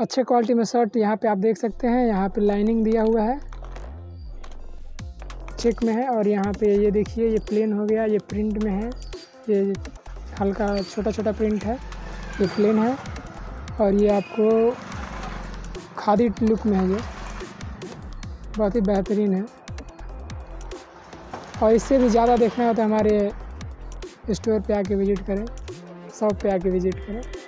अच्छे क्वालिटी में शर्ट यहाँ पे आप देख सकते हैं, यहाँ पे लाइनिंग दिया हुआ है, चेक में है। और यहाँ पे ये देखिए ये प्लेन हो गया, ये प्रिंट में है, ये हल्का छोटा छोटा प्रिंट है, ये प्लेन है। और ये आपको खादी लुक में है, ये बहुत ही बेहतरीन है। और इससे भी ज़्यादा देखना है तो हमारे स्टोर पे आके विज़िट करें, शॉप पे आके विज़िट करें।